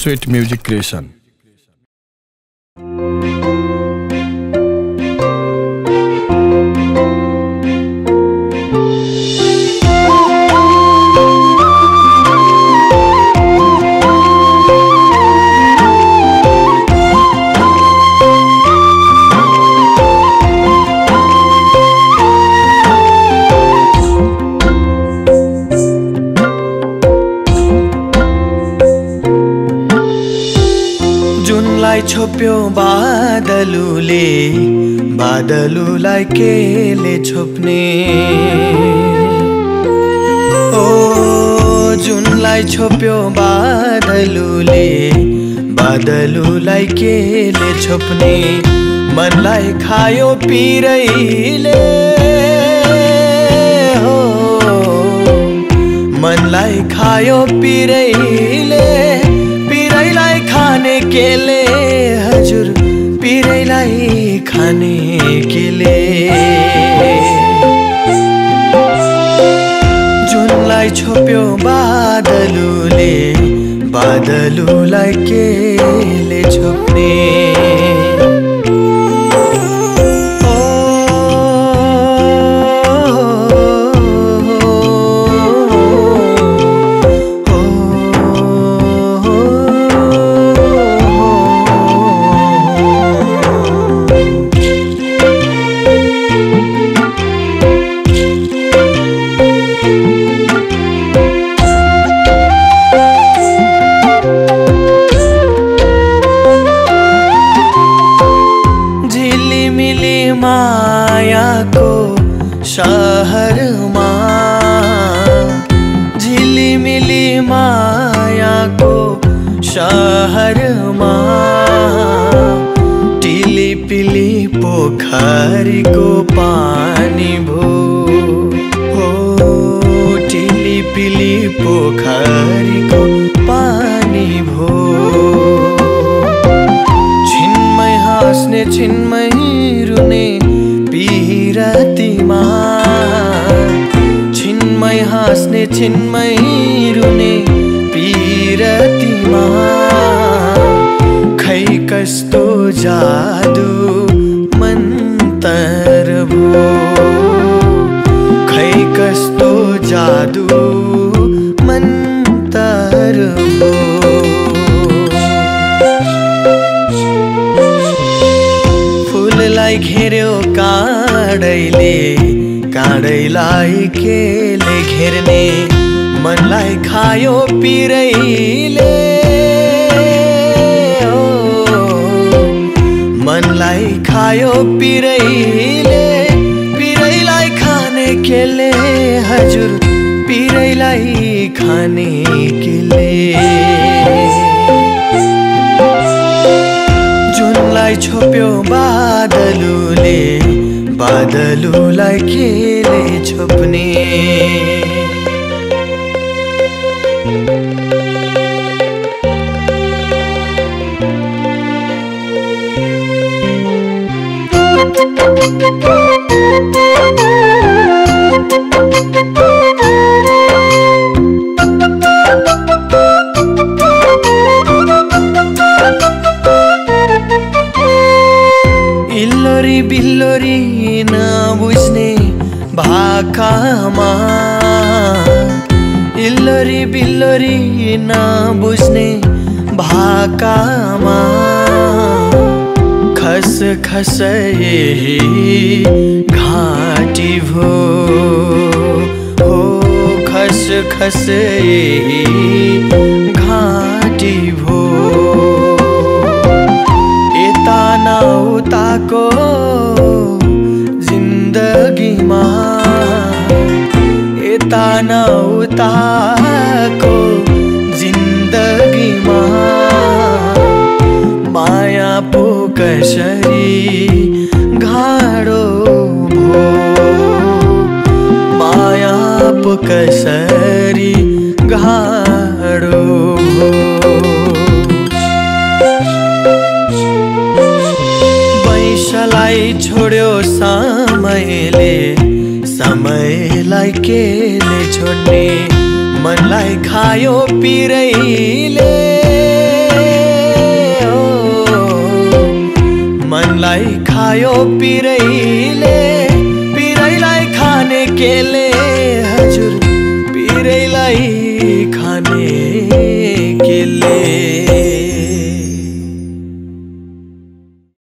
Sweet music creation. जुनलाई छोप्यो बादलुले बादलुलाई केले छोप्ने ओ जुनलाई छोप्यो बादलुले बादलुलाई केले छोप्ने मनलाई खायो पिरैले हो मनलाई खायो पिरैले पिरैलाई खाने केले हजुर पिरैलाई खाने केले जुनलाई छोप्यो बादलुले बादलुलाई केले छोप्ने शहरमा झिली मिली माया को शहरमा टिली पिली पोखरी को पानी भो हो टिली पिली पोखरी को पानी भो छिन्मय हाँस्ने छिन्मय रुने पीरतीमा छिन्मय हाँस्ने छिन्मय रुने पीरतीमा खै कस्तो जादु मन्तर भो खै कस्तो जादु मन्तर भो फुललाई घेर्यो काँडैले काँडैलाई केले घेर्ने मनलाई खायो पिरैले हो मनलाई खायो पिरैले पिरैलाई खाने केले हजुर पिरैलाई खाने केले जुनलाई छोप्यो बादलुले बादलुलाई केले छोप्ने बिल्लोरी ना बुझ्ने भाकामा इल्लोरी बिल्लोरी ना बुझ्ने भाकामा खस खस यही घाटी भो हो खस खस यही घाटी भो एता ना उता को जिन्दगीमा यता न उताको जिन्दगीमा माया पो कसरी गाडो भो माया पो कसरी गाडो भो बैँसलाई छोड्यो समयले समयलाई केले छोड्ने मनलाई खायो पिरैले जुनलाई खायो पिरैले, पिरैलाई खाने केले, हजुर पिरैलाई खाने केले।